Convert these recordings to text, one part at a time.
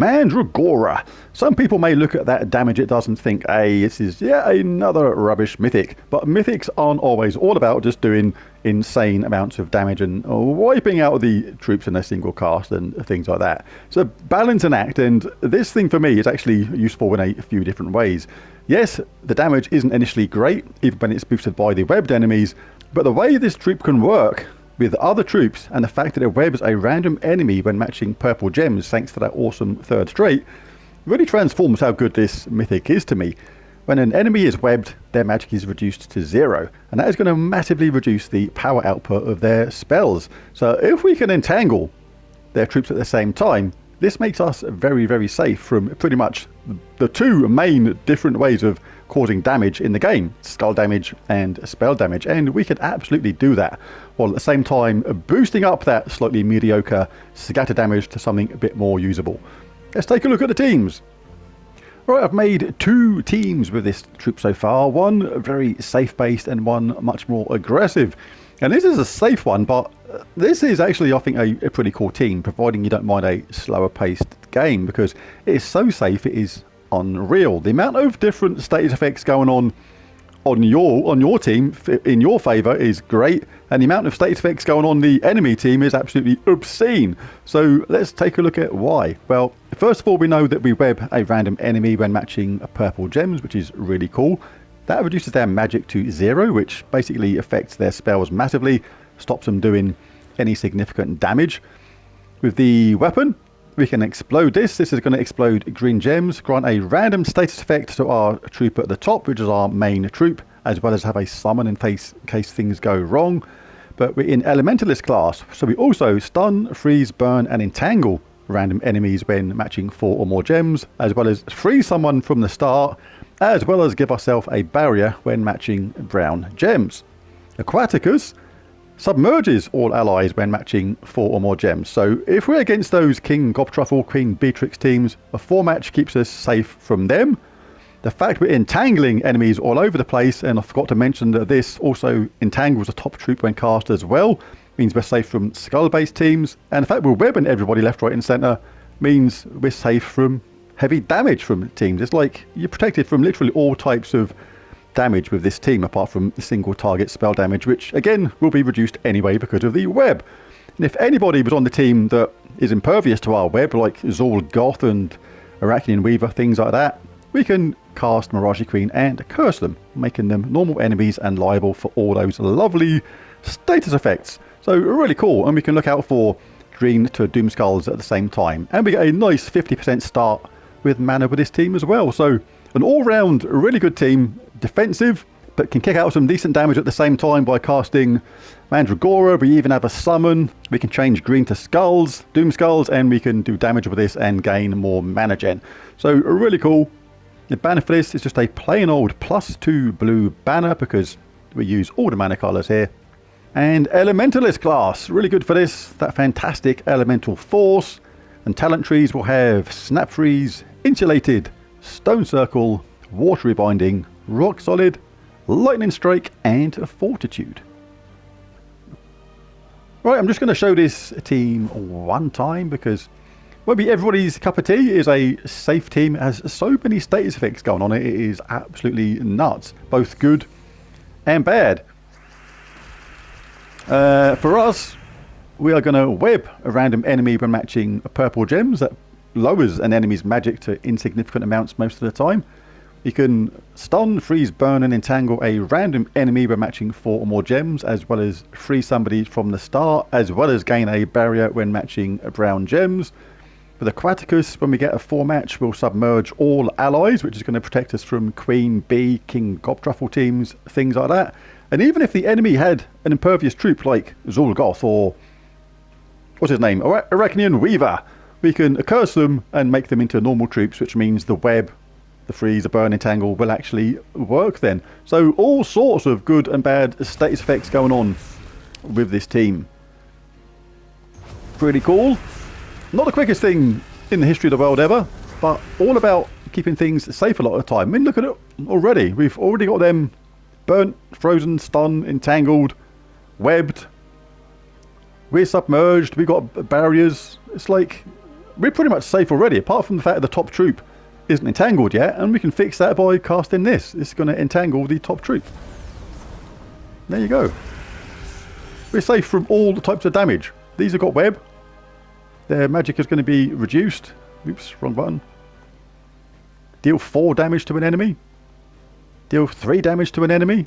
Mandragora. Some people may look at that damage it does and think, hey, this is yet another rubbish mythic. But mythics aren't always all about just doing insane amounts of damage and wiping out the troops in a single cast and things like that. So balance and act, and this thing for me is actually useful in a few different ways. Yes, the damage isn't initially great, even when it's boosted by the webbed enemies, but the way this troop can work with other troops and the fact that it webs a random enemy when matching purple gems thanks to that awesome third trait really transforms how good this mythic is to me. When an enemy is webbed, their magic is reduced to 0, and that is going to massively reduce the power output of their spells. So if we can entangle their troops at the same time, this makes us very, very safe from pretty much the two main different ways of causing damage in the game, skull damage and spell damage, and we could absolutely do that, while at the same time boosting up that slightly mediocre scatter damage to something a bit more usable. Let's take a look at the teams. Right, I've made two teams with this troop so far, one very safe-based and one much more aggressive. And this is a safe one, but this is actually, I think, a pretty cool team, providing you don't mind a slower-paced game, because it is so safe, it is unreal. The amount of different status effects going on your team in your favour is great, and the amount of status effects going on the enemy team is absolutely obscene. So let's take a look at why. Well, first of all, we know that we web a random enemy when matching purple gems, which is really cool. That reduces their magic to 0, which basically affects their spells massively, stops them doing any significant damage. With the weapon, we can explode this. This is going to explode green gems, grant a random status effect to our troop at the top, which is our main troop, as well as have a summon in case things go wrong. But we're in Elementalist class, so we also stun, freeze, burn, and entangle random enemies when matching 4 or more gems, as well as free someone from the start, as well as give ourselves a barrier when matching brown gems. Aquaticus submerges all allies when matching 4 or more gems. So if we're against those King Gobtruffle, Queen Beatrix teams, a 4 match keeps us safe from them. The fact we're entangling enemies all over the place, and I forgot to mention that this also entangles the top troop when cast as well, means we're safe from skull-based teams. And the fact we're webbing everybody left, right and centre means we're safe from heavy damage from teams. It's like you're protected from literally all types of damage with this team, apart from the single target spell damage, which again will be reduced anyway because of the web. And if anybody was on the team that is impervious to our web, like Zul Goth and Arachnian Weaver, things like that, we can cast Mirage Queen and curse them, making them normal enemies and liable for all those lovely status effects. So really cool, and we can look out for green to doom skulls at the same time, and we get a nice 50% start with mana with this team as well. So an all-round really good team, defensive, but can kick out some decent damage at the same time by casting Mandragora. We even have a summon, we can change green to skulls, doom skulls, and we can do damage with this and gain more mana gen. So really cool. The banner for this is just a plain old +2 blue banner, because we use all the mana colours here. And Elementalist class, really good for this, that fantastic elemental force. And talent trees will have Snap Freeze, Insulated, Stone Circle, Watery Binding, Rock Solid, Lightning Strike, and Fortitude. Right, I'm just going to show this team one time because maybe everybody's cup of tea is a safe team. It has so many status effects going on. It is absolutely nuts, both good and bad. For us, we are going to web a random enemy when matching purple gems. That lowers an enemy's magic to insignificant amounts most of the time. You can stun, freeze, burn, and entangle a random enemy when matching 4 or more gems, as well as free somebody from the start, as well as gain a barrier when matching brown gems. With Aquaticus, when we get a 4 match, we'll submerge all allies, which is going to protect us from Queen Bee, King Gobtruffle teams, things like that. And even if the enemy had an impervious troop like Zul Goth or what's his name, Arachnian Weaver, we can curse them and make them into normal troops, which means the web, the freeze, the burn, entangle will actually work then. So all sorts of good and bad status effects going on with this team. Pretty cool. Not the quickest thing in the history of the world ever, but all about keeping things safe a lot of the time. I mean, look at it already. We've already got them burnt, frozen, stunned, entangled, webbed. We're submerged, we've got barriers. It's like we're pretty much safe already, apart from the fact that the top troop isn't entangled yet, and we can fix that by casting this. It's going to entangle the top troop. There you go. We're safe from all the types of damage. These have got web. Their magic is going to be reduced. Oops, wrong button. Deal 4 damage to an enemy. Deal 3 damage to an enemy.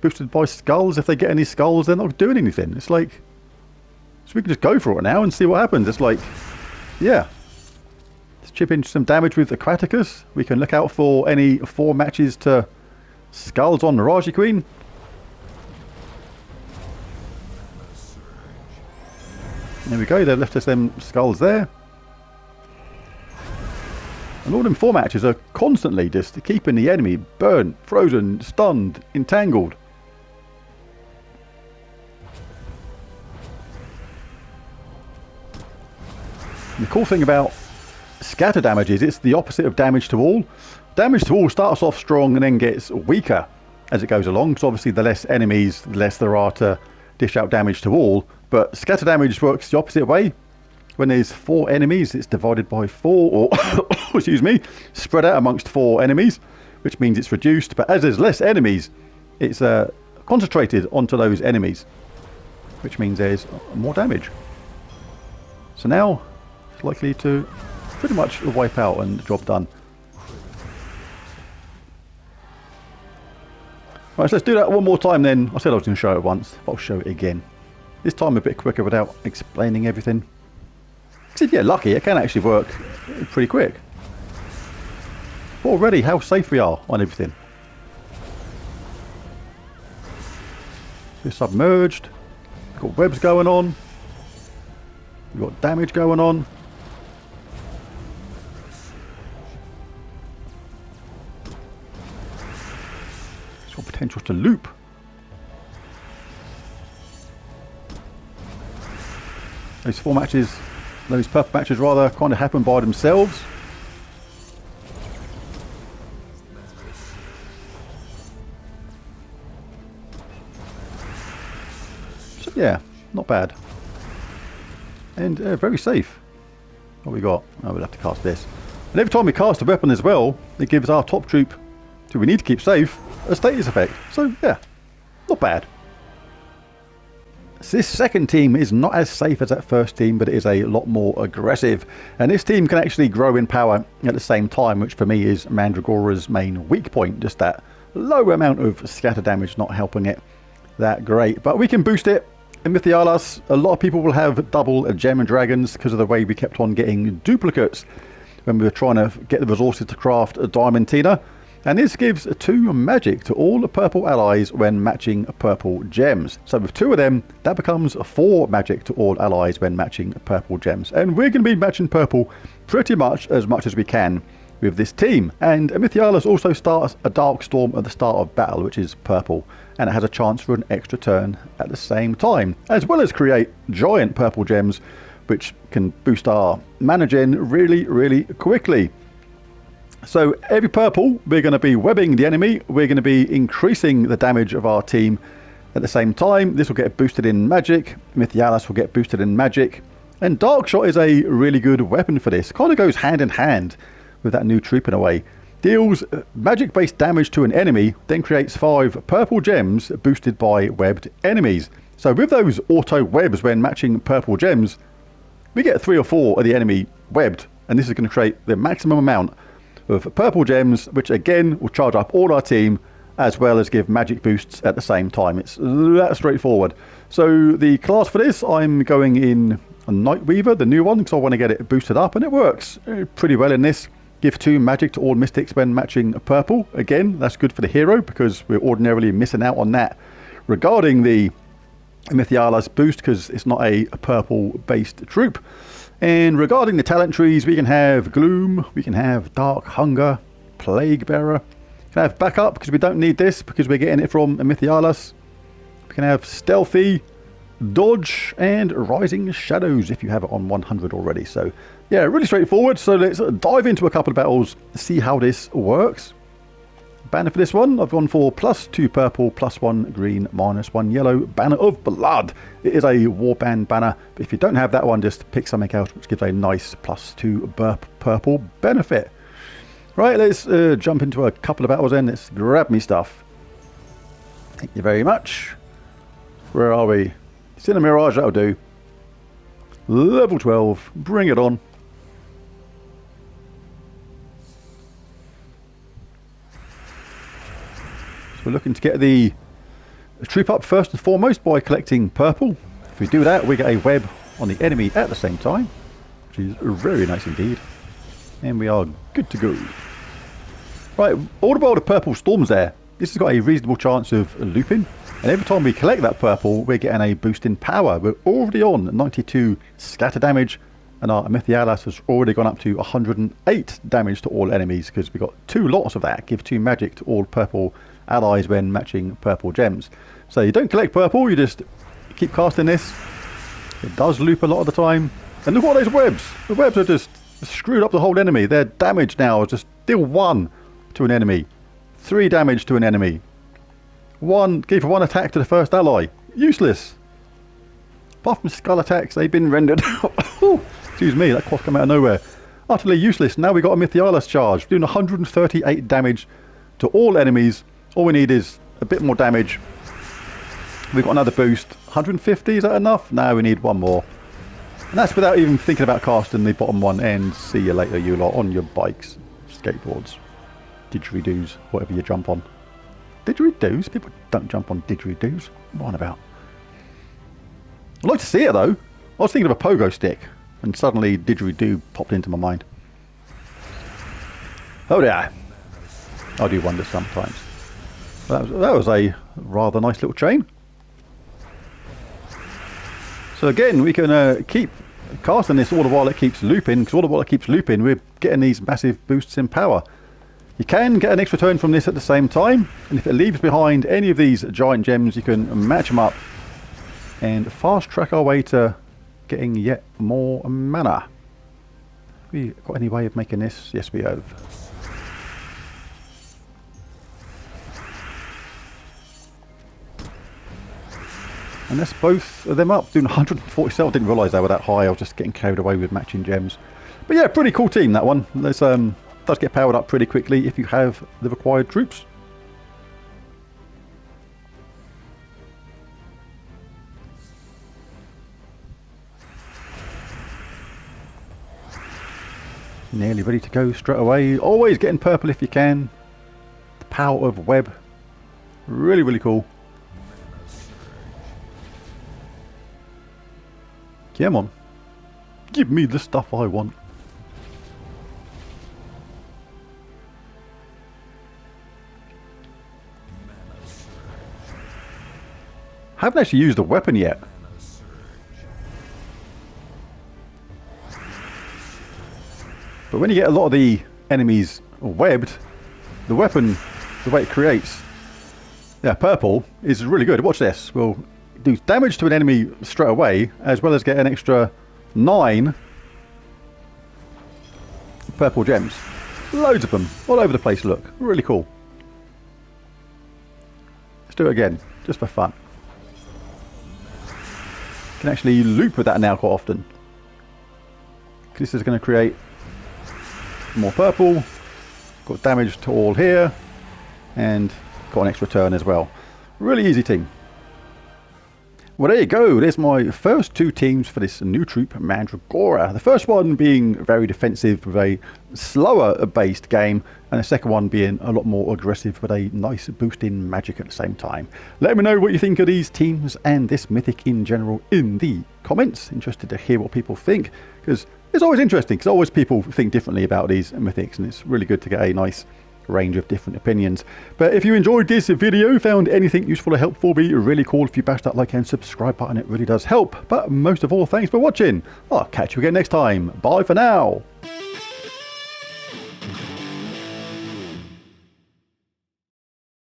Boosted by skulls. If they get any skulls, they're not doing anything. It's like... so we can just go for it now and see what happens. It's like... yeah. Let's chip in some damage with Aquaticus. We can look out for any 4 matches to skulls on Mirage Queen. There we go, they've left us them skulls there. And all them 4 matches are constantly just keeping the enemy burnt, frozen, stunned, entangled. And the cool thing about scatter damage is it's the opposite of damage to all. Damage to all starts off strong and then gets weaker as it goes along, because obviously the less enemies, the less there are to dish out damage to all. But scatter damage works the opposite way. When there's 4 enemies, it's divided by 4, or excuse me, spread out amongst 4 enemies, which means it's reduced. But as there's less enemies, it's concentrated onto those enemies, which means there's more damage. So now it's likely to pretty much wipe out and job done. Right, so let's do that one more time then. I said I was going to show it once, but I'll show it again. This time a bit quicker without explaining everything. Because if you get lucky, it can actually work pretty quick. But already how safe we are on everything. We're submerged. We've got webs going on. We've got damage going on. It's got potential to loop. Those 4 matches, those purple matches rather, kind of happen by themselves. So yeah, not bad. And very safe. What we got? Oh, we'll have to cast this. And every time we cast a weapon as well, it gives our top troop, who we need to keep safe, a status effect. So yeah, not bad. So this second team is not as safe as that first team, but it is a lot more aggressive. And this team can actually grow in power at the same time, which for me is Mandragora's main weak point. Just that low amount of scatter damage not helping it that great. But we can boost it. In Mythialis, a lot of people will have double gem and dragons because of the way we kept on getting duplicates when we were trying to get the resources to craft a Diamantina. And this gives 2 magic to all the purple allies when matching purple gems. So with 2 of them, that becomes 4 magic to all allies when matching purple gems. And we're going to be matching purple pretty much as we can with this team. And Mythialis also starts a Dark Storm at the start of battle, which is purple. And it has a chance for an extra turn at the same time, as well as create giant purple gems, which can boost our mana gen really, really quickly. So every purple, we're going to be webbing the enemy. We're going to be increasing the damage of our team at the same time. This will get boosted in magic. Mythialis will get boosted in magic. And Darkshot is a really good weapon for this. Kind of goes hand in hand with that new troop in a way. Deals magic-based damage to an enemy, then creates 5 purple gems boosted by webbed enemies. So with those auto-webs when matching purple gems, we get 3 or 4 of the enemy webbed. And this is going to create the maximum amount of purple gems, which again will charge up all our team as well as give magic boosts at the same time. It's that straightforward. So the class for this, I'm going in Nightweaver, the new one, because I want to get it boosted up, and it works pretty well in this. Give 2 magic to all mystics when matching purple. Again, that's good for the hero because we're ordinarily missing out on that regarding the Mythialis boost because it's not a purple based troop. And regarding the talent trees, we can have Gloom, we can have Dark Hunger, Plague Bearer. We can have Backup because we don't need this because we're getting it from Mythialis. We can have Stealthy, Dodge, and Rising Shadows if you have it on 100 already. So yeah, really straightforward. So let's dive into a couple of battles, see how this works. Banner for this one, I've gone for +2 purple, +1 green, -1 yellow. Banner of Blood. It is a warband banner, but if you don't have that one, just pick something else, which gives a nice +2 purple benefit. Right, let's jump into a couple of battles then. Let's grab me stuff. Thank you very much. Where are we? Cinema Mirage, that'll do. Level 12, bring it on. We're looking to get the troop up first and foremost by collecting purple. If we do that, we get a web on the enemy at the same time, which is very nice indeed. And we are good to go. Right, all the world of purple storms there. This has got a reasonable chance of looping. And every time we collect that purple, we're getting a boost in power. We're already on 92 scatter damage. And our Mythialis has already gone up to 108 damage to all enemies because we got 2 lots of that. Give 2 magic to all purple allies when matching purple gems. So you don't collect purple, you just keep casting this. It does loop a lot of the time. And look at all those webs. The webs are just screwed up the whole enemy. Their damage now is just deal 1 to an enemy. 3 damage to an enemy. Give 1 attack to the first ally. Useless. Apart from skull attacks, they've been rendered. Excuse me, that cough came out of nowhere. Utterly useless. Now we got a Mythialis charge, doing 138 damage to all enemies. All we need is a bit more damage. We've got another boost. 150, is that enough? No, we need 1 more. And that's without even thinking about casting the bottom one. And see you later, you lot, on your bikes, skateboards, didgeridoos, whatever you jump on. Didgeridoos? People don't jump on didgeridoos. What on about? I'd like to see it though. I was thinking of a pogo stick, and suddenly didgeridoo popped into my mind. Oh yeah, I do wonder sometimes. That was a rather nice little chain. So again, we can keep casting this all the while it keeps looping, because all the while it keeps looping, we're getting these massive boosts in power. You can get an extra turn from this at the same time, and if it leaves behind any of these giant gems, you can match them up and fast track our way to getting yet more mana. Have we got any way of making this? Yes, we have. And that's both of them up, doing 147. I didn't realise they were that high. I was just getting carried away with matching gems. But yeah, pretty cool team, that one. This does get powered up pretty quickly if you have the required troops. Nearly ready to go straight away. Always getting purple if you can. The power of web. Really, really cool. Come on. Give me the stuff I want. Haven't actually used a weapon yet. But when you get a lot of the enemies webbed, the weapon, the way it creates, yeah, purple is really good. Watch this. We'll do damage to an enemy straight away, as well as get an extra 9 purple gems. Loads of them, all over the place. Look, really cool. Let's do it again, just for fun. Can actually loop with that now quite often. This is going to create more purple, got damage to all here, and got an extra turn as well. Really easy team. Well, there you go. There's my first 2 teams for this new troop, Mandragora. The first one being very defensive with a slower based game, and the second one being a lot more aggressive with a nice boost in magic at the same time. Let me know what you think of these teams and this mythic in general in the comments. Interested to hear what people think, because it's always interesting, because always people think differently about these mythics, and it's really good to get a nice range of different opinions. But if you enjoyed this video, found anything useful or helpful, be really cool if you bash that like and subscribe button. It really does help. But most of all, thanks for watching. I'll catch you again next time. Bye for now.